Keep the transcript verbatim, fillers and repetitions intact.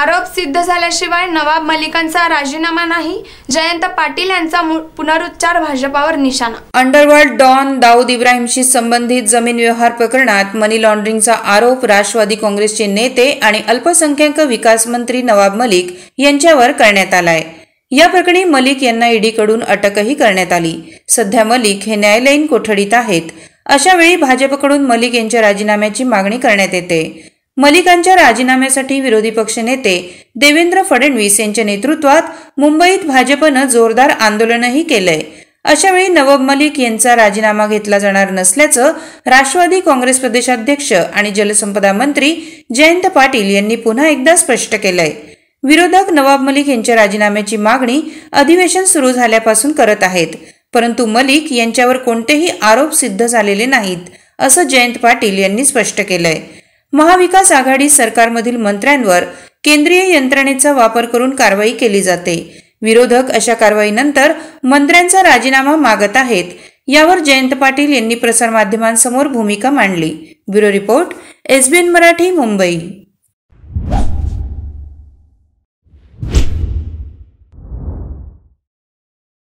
आरोप सिद्ध झाल्याशिवाय नवाब मलिकांचा राजीनामा नाही, जयंत पाटील यांचा पुनरुच्चार भाजपावर निशाणा। अंडरवर्ल्ड डॉन दाऊद इब्राहिमशी संबंधित जमीन व्यवहार प्रकरणात मनी लॉन्ड्रिंगचा आरोप राष्ट्रवादी काँग्रेसचे नेते आणि अल्पसंख्याक विकास मंत्री नवाब मलिक यांच्यावर करण्यात आलाय। या प्रकरणी मलिक यांना ईडीकडून अटकही करण्यात आली। सध्या मलिक हे न्यायालयीन कोठडीत आहेत। अशा वेळी भाजपकडून मलिक यांच्या राजीनाम्याची मागणी करण्यात येते। मलिकांच्या राजीनाम्यासाठी विरोधी पक्षनेते देवेंद्र फडणवीस यांच्या नेतृत्वात मुंबईत भाजपनं जोरदार आंदोलनही केलंय। अशावेळी नवाब मलिक यांचा राजीनामा घेतला जाणार नसल्याचं राष्ट्रवादी काँग्रेस प्रदेशाध्यक्ष आणि जलसंपदा मंत्री जयंत पाटील यांनी पुन्हा एकदा स्पष्ट केलंय। विरोधक नवाब मलिक यांच्या राजीनाम्याची मागणी अधिवेशन सुरू झाल्यापासून करत आहेत, परंतु मलिक यांच्यावर कोणतेही आरोप सिद्ध झालेले नाहीत, असं जयंत पाटील यांनी स्पष्ट केलंय। महाविकास आघाडी सरकारमधील मंत्र्यांवर केंद्रीय यंत्रणेचा वापर करून कारवाई केली जाते। विरोधक अशा कारवाईनंतर मंत्र्यांचा राजीनामा मागत आहेत। यावर जयंत पाटील यांनी प्रसारमाध्यमांसमोर भूमिका मांडली। Bureau report, SBN Marathi, Mumbai.